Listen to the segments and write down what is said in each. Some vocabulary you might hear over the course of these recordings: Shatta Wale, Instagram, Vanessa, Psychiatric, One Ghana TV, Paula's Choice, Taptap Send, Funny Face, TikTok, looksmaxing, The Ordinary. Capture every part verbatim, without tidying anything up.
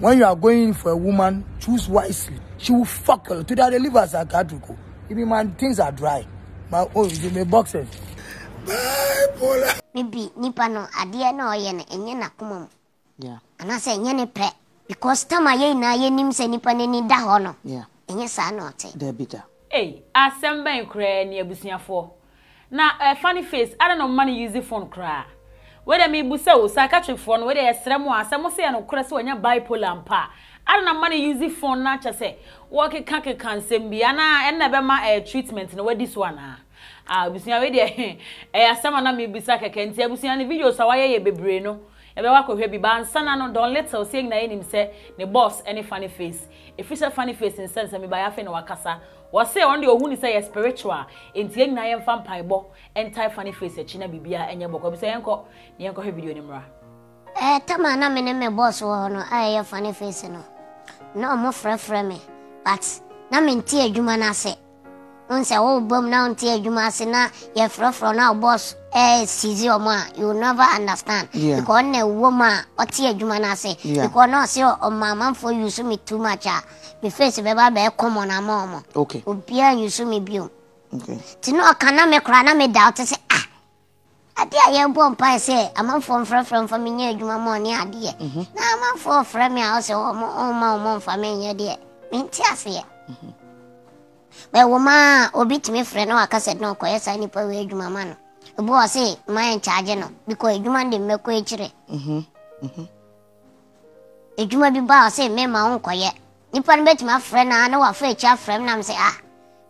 When you are going for a woman, choose wisely. She will fuck her. Today they leave us a psychiatric. Even man, things are dry. My own is in the boxes. Bye, Paula. Maybe Nipano, Adia no yen, and yen akumum. Yeah. And I say yen pre. Because Tamaye na yenim se nipanini da hono. Yeah. And yes, I know. They're bitter. Hey, I send by cry near Busia for. Now, a funny face, I don't know money use the phone cry. Whether me buso, psychiatric phone, whether a stremo, samosia no crespo and your bipolar and pa. I don't know money use the phone, not just say, walk a canker can send me, and I never my treatment in the way this one. Ah, Busia, eh, I summon me beside a can't say, Busia, and the videos are why be breno. Ebe wa ko hwebi ba nsana no don let us say na enim se ne boss any funny face if you say funny face in sense me ba ya fe na wakasa wo say on the ohu ni say spiritual entie na ye mfa mpaebo entire funny face e china bibia enye boko bi say enko ne enko hwebi video ni mra eh tama na me ne me boss wo no ay ye funny face no no mo frefre me but na me ntie adwuma na se on say wo bom na ntie adwuma se na ye frefro na boss. Eh, Cizi Oma, you never understand. Yeah. Because ne woman, oti ejuma na se. Because no se o mama for you sumi too much. Me face beba be come on amama. Okay. Obia you sumi biom. Okay. Tino akana me kra na me doubt se ah. Ade aye bom pa se amam for from from from me ejuma mo ni ade. Na amam for from me a se o mo o ma o mo from me ade. Me ntia se ye. Mhm. Be woman obitimi friend no aka se no koyesa ni pa we ejuma ma no. The boy say, my charge no, because you man dey make way chire. Mhm, mhm. If you man be boy say, me my own koye. Nipan bet my friend na no afa chia friend na me say ah,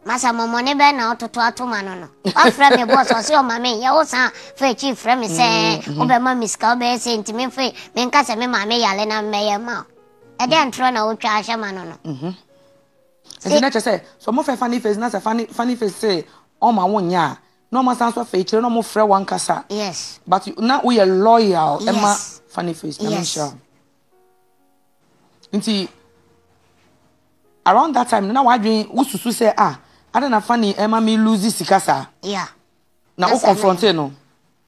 masa momo ne be na ototo ato ma no no. Wa friend me boy so say o ma me ya o san fa chia friend me say, o be ma miss ka o be say ntimi fa me nka say me ma me yale na me ya ma. E dey ntro na o twa hye ma no no. Mhm. Say na say, so mo fa funny face na say funny funny face say o ma won ya. No more sounds of faith, no more friend one casa. Yes. But you, now we are loyal. Yes. Emma, funny face. Yes. And see, around that time, now I dream, Usu say, ah, I don't know funny, Emma, me lose this casa. Yeah. Now, who confronted no?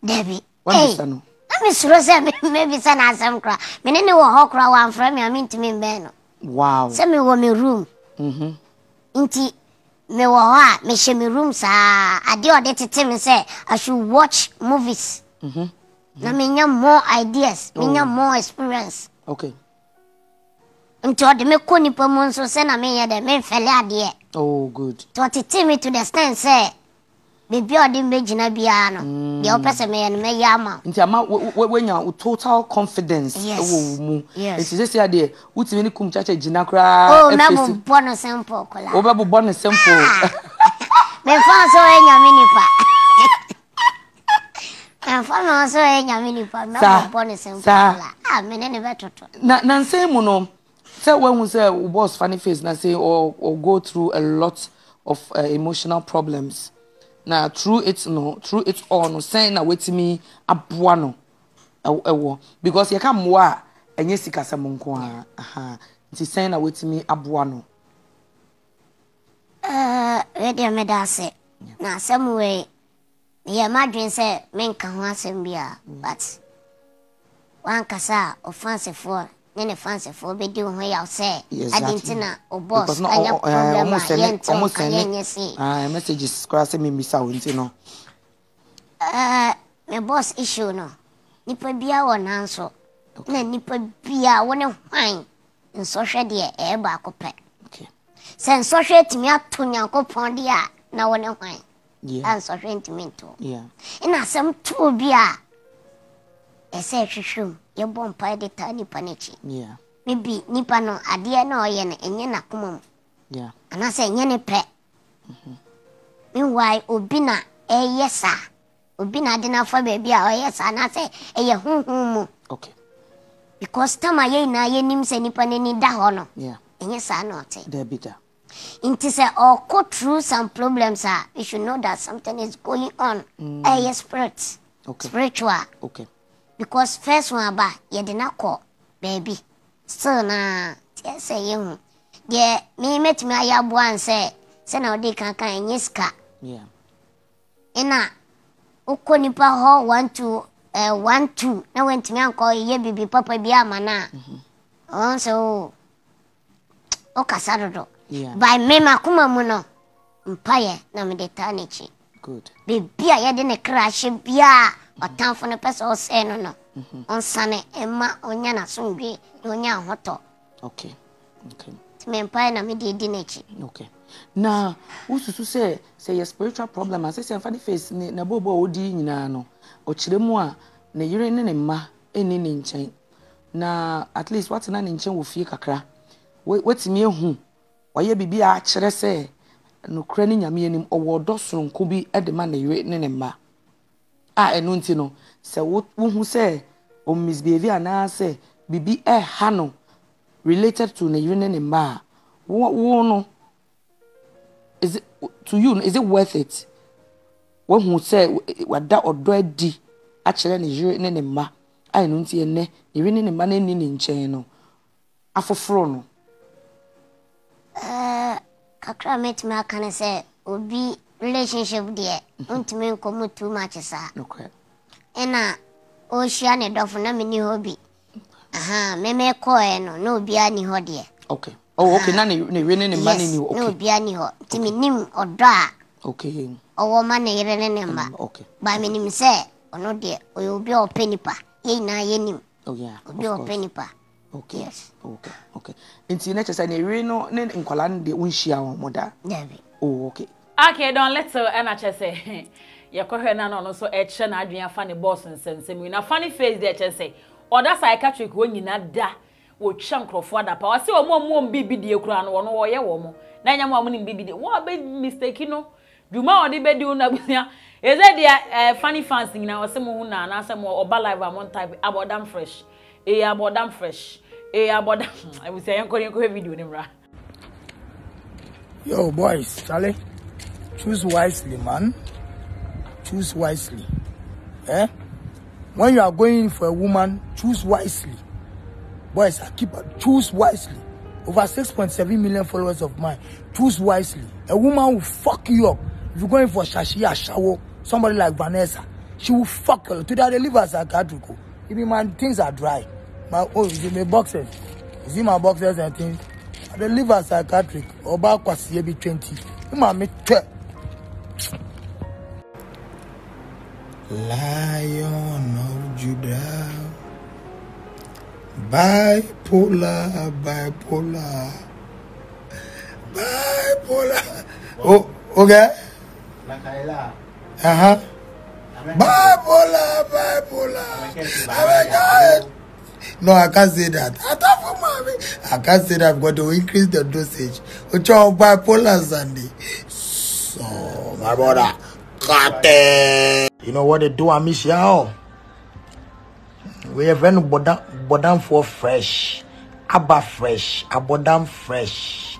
Debbie. Hey, I'm Miss Rosa, maybe send us some cry. Me, I know how cry one friend me, I mean to me, man. Wow. Send me one room. Mm hmm. Inti. Me wawa, me she me room sa. Adi odete te me say I should watch movies. Mhm. Na me nya more ideas, me nya more experience. Okay. Until the me koni pa monso say na me ya de me fele ade. Oh good. To odete me to the stand say me bi odi me gina bia no. Be opese me ya no me ya ma. Nti ama when you total confidence wo mu. Yes. It is say ade, utime ni kum chacha gina kra. Oh, na bo bonus sample kola. Wo be bonus sample. Me fa so e nya me ni pa. Me fa so e nya me ni pa. Na bonus sample kola. Ah, me ne ne betoto. Na na say mu no. Say when we say boss funny face na say or or go through a lot of uh, emotional problems. Now through it no, through it all no. Saying na wait me abuano, ewo because you come wa enye sika sa monkoa. Aha, nti saying na wait me abuano. Uh, ready me da se. Na some way, yeah, my dream say men can want some beer, but one kasa offensive for, nene offensive for be do when you say. I didn't na o boss. Anya problem almost almost almost. Ah, messages kwa se me miss out no. Uh, my boss issue no. Nipa bia won anso. Na nipa bia won hwan. In social dia e ba akopɛ. Sen social timi ato nyankopon de a na wone hwan. Yeah. And social intimate. Yeah. Ina asem to bi a ese hwehwem ye bompa de tani panichi. Yeah. Maybe nipa no ade na oyɛ ne enye na komom. Yeah. Ana se enye ne pɛ. Mhm. Meanwhile obi na eye sa. Obi na de na fa ba bi a oyɛ sa na se eye honhom mu. Okay. Because tama ye na ye nim se nipa ne ni da hɔ no. Yeah. Enye sa na ɔte. Da bi da. Inti say or go through some problems, sir. You should know that something is going on. Mm. Eh, yes, spirit. Okay. Spiritual. Okay. Because first one about you did not call, baby. So na say you. Yeah, me met me a yabu and say, say now they can can yeska. Yeah. Ena uko nipa ho one two uh one two. Now went me and call ye baby papa biya mana. also okasarodo by mema kuma muno mpaye na medeta nichi good bibia ye de ne crash bia otamfo no pese o se no no onsane ema onya na songwe onya hoto okay okay me mpaye na mededi nichi okay na ususu se se your spiritual problem as say Funny Face ne na bobo odi nyina no o kiremu a ne yire ne ne ma eni ne nchen na at least what na ne nchen wo fie kakra wetimi ehu oye bibia a kire se no kra ne nyame enim owo do soronko bi e de ma ne yire ne ne ma a enu nti no se wo hu se o misbehavior na se bibi e ha no related to ne yire ne ne ma wo wo no is it to you is it worth it when who say what that already actually ne jure ne ne ma I no ntie ne ire ne ne ma ne ni ne nchen no afoforo no eh kakra met me akane say obi relationship there ntime nkomo too much sa okay ena o shia ne dofu na me ni hobby aha me me ko e no no obi ani ho there okay oh okay na ne ne ne ne mane ni okay no bia ni ho ti minim odo a okay owo mane yere ne ne ma okay ba minim se ono de obi o penipa ye na ye nim oh yeah obi o penipa okay yes okay okay nti na chese ne re no ne nkwala ne de unhia wo moda oh okay okay don let's na chese ye kohwe na no so e che na adwia fa ne boss nsensem na Funny Face de chese oda psychiatric wo nyina da wo twam krofo ada pa wase omo omo bibi die kura no wono wo ye wo mo na nya mo ni bibi die wo be mistake no duma odi be di una bunya eze dia Funny Fancy na wase mo hu na na asem oba live amon type abodam fresh e abodam fresh e abodam I will say enko enko video ni mra yo boys Charlie choose wisely man choose wisely eh when you are going for a woman choose wisely. Boys, I keep choose wisely. Over six point seven million followers of mine. Choose wisely. A woman will fuck you up. If you're going for Shashia, Shawo, somebody like Vanessa, she will fuck her. Today, they leave us at Kadruko. Even my things are dry. My oh, is it my boxes? Is it my boxes and things? They leave us at Kadruko. Oba Kwasi be twenty. You might make Lion of Judah. Bipolar, bipolar, bipolar. Oh, okay. Uh huh. Bipolar, bipolar. No, I can't say that. I can't say that. I've got to increase the dosage. Which are bipolar Sunday. So, my brother, cut it. You know what they do, Amisha? We have any bodam, bodam for fresh, abba fresh, abodam fresh,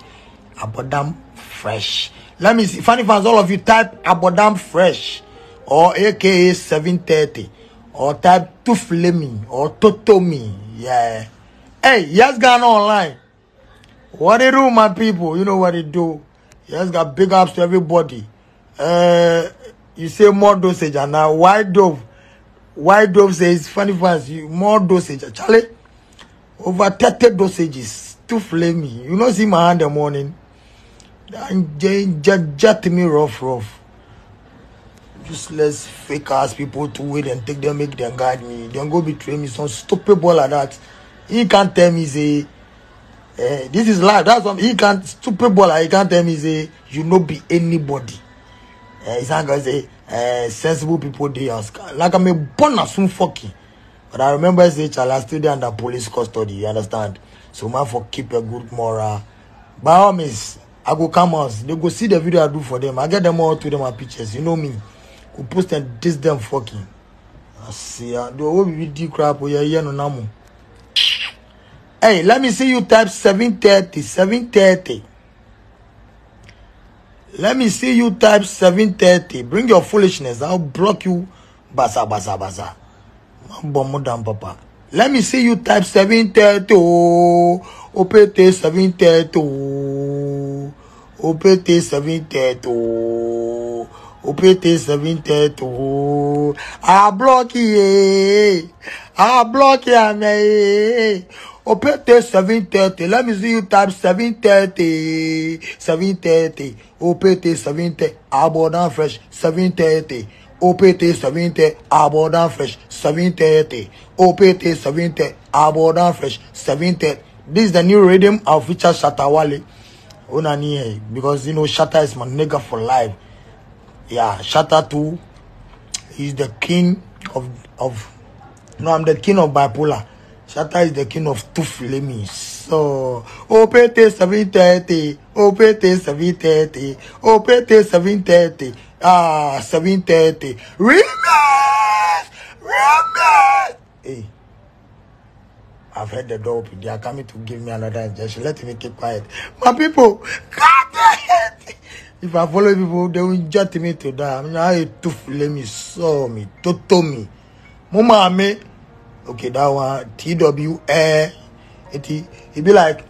abodam fresh. Let me see, Funny Fans, all of you type abodam fresh, or A K A seven thirty, or type Tuflemi, or Totomi, yeah. Hey, yes, Ghana Online. What it do, my people? You know what it do. Yes, got big ups to everybody. Uh, you say more dosage, and now white dove. White Dove says, Funny Fans, you more dosage. Charlie, over thirty dosages to flame me. You know, see my hand in the morning. And jet me rough, rough. Useless, fake ass people to wait and take them, make them guide me. Don't go betray me. Some stupid ball like that. He can't tell me, say, eh, this is life. That's what he can't, stupid ball. He can't tell me, say, you no be anybody. Eh, he's not going to say, Uh, sensible people they ask like I'm a born soon fucking but I remember I said I still under police custody, you understand, so man for keep a good moral by all means I go come out they go see the video I do for them I get them all to them my pictures, you know me go post and diss them fucking I see uh, do will be D crap or yeah no namo. Hey let me see you type seven thirty seven thirty. Let me see you type seven thirty. Bring your foolishness. I'll block you. Baza, baza, baza. Papa. Let me see you type seven thirty. O P T seven thirty. O P T seven thirty. O P T seven thirty. I block ye. I block ya me. O P T seven thirty. Let me see you type seven thirty. seven thirty. O P T seven thirty. Abundant fresh. seven thirty. O P T seven thirty. Abundant fresh. seven thirty. O P T seven thirty. Abundant fresh. seven thirty. This is the new rhythm of feature Shatta Wale. Because you know Shatta is my nigga for life. Yeah, Shatta too. He's the king of of no, I'm the king of bipolar. Shatta is the king of two flames. So O P T seven thirty, O P T seven thirty, O P T seven thirty, ah seven thirty. Remix, remix. Hey, I've heard the door open. They are coming to give me another injection. Let me keep quiet, my people. If I follow people, they will judge me to that. I'm not to let me saw me, to tell me. Mama, me. Okay, that one, T W A. It, it be like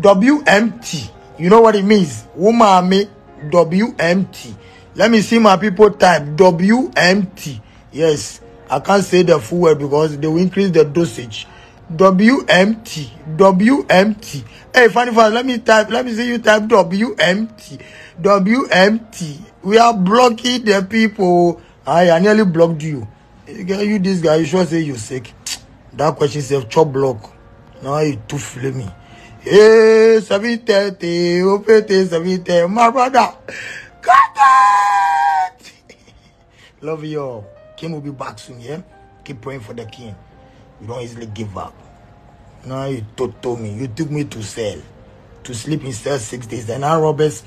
W M T. You know what it means? Woman, me, W M T. Let me see my people type W M T. Yes, I can't say the full word because they will increase the dosage. W M T, W M T. Hey, funny fans, let me type, let me see you type W M T, W M T. We are blocking the people. I, I nearly blocked you. You, this guy, you sure say you're sick. That question says, chop block. Now you too flamey. Hey, seven thirty, O P T seven thirty, my brother. Cut it! Love you all. King will be back soon, yeah? Keep praying for the king. You don't easily give up. Now you told me. You took me to cell. To sleep in cell six days. And our robbers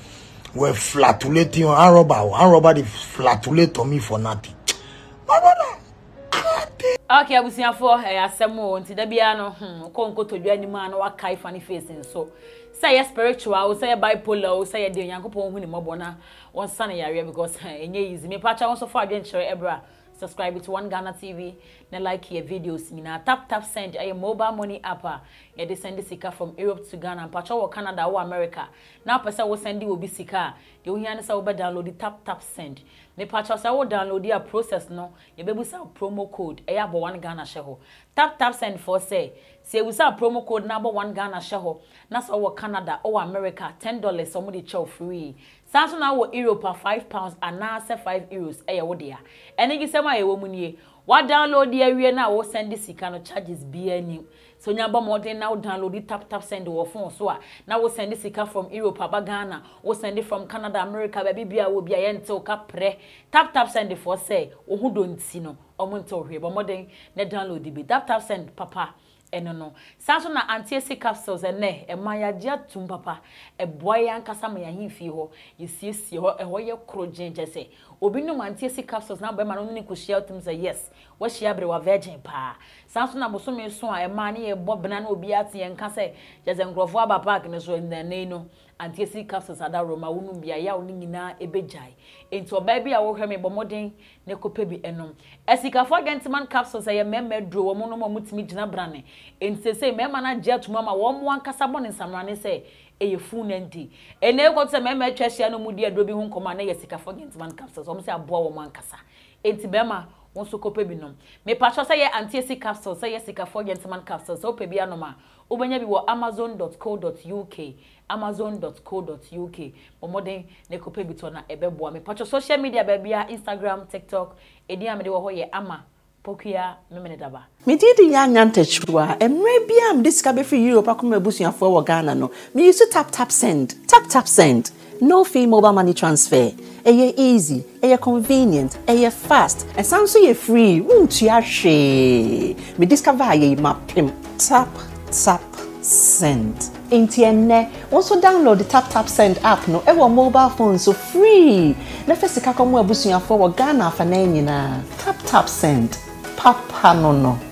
were flatulating on our robber. Our robber they flatulate on me for nothing. Okay, I will see you for a sermon. Today, be ano. Konko to join him ano wakai funny face and so. Say a spiritual, say a bipolar, say a dey yanko po huni mabona. One sunny area because enye easy. Me pacha one so far join share ebra. Subscribe to One Ghana T V. Na like your videos. Mina tap tap send. Aye mobile money appa. Ya dey send sika from Europe to Ghana. Pacha wo Canada wo America. Now person wo sendi wo bi sika. You hear na say wo download the tap tap send. Me pacha say wo download the process no. You be busa promo code. Aye abo One Ghana sheho. Tap tap send for say. Say busa promo code na abo One Ghana sheho. Na say wo Canada wo America ten dollars. Some of the chow free. Samson now wo Europe five pounds and now say five euros. Aye wo dia. Ene gi sema aye wo muniye. What download the area now? What send this? You cannot charges B N U. So you have modern now download the tap tap send your phone. So now what send this? You from Europe, Ghana. What send it from Canada, America? Baby, be a will be a enter pre. Tap tap send the for say. Oh, who don't see no? I'm going to hear. But modern ne download the tap tap send papa. Eno no. Samson na anti-C capsules ene e mayadia tum papa e boya nkasa mayahinfi ho yesiesie ho e ho ye krogenje se obi no anti-C capsules na be ma no ne kushia tum say yes wa shia bre wa virgin pa Samson na bosome so a e ma ne ye bobna na obi ate nkasa jeze ngrofo aba park ne so ne no anti-C capsules ada roma wonu bia ya woni nyina ebejai enti oba bia wo hwe me bomoden ne kope bi enom esikafo gentleman capsules e memme dro wo mo no mo mutimi gina brane enti se mema na jet mama wo mo ankasa bon nsamrane se eyefu nenti ene ko se mema twehia no mudi adro bi hu nkoma na yesikafo gentleman capsules wo mo se aboa wo mo ankasa enti bema won so kope bi nom me pacho se ye anti-C capsules se yesikafo gentleman capsules wo pe bi anoma ubenya bi wo amazon dot co dot U K amazon dot co dot U K omodin ne kope bi to na ebeboa me pacho social media bebia Instagram, TikTok edi amede wo ho ye ama Pokia Memenedaba. Me did the young antechua, and maybe I'm discovered for Europe. I come a bush for Ghana. No, me used to tap tap send, tap tap send. No fee mobile money transfer. Aye easy, aye convenient, aye fast, and sounds so free. Won't you ashe? Me discover aye map him. Tap tap send. Intienne also download the Taptap Send app no ewa mobile phone so free. Na fesika komo abusuafo wo Ghana afa na nyina. Taptap Send. Papa no no.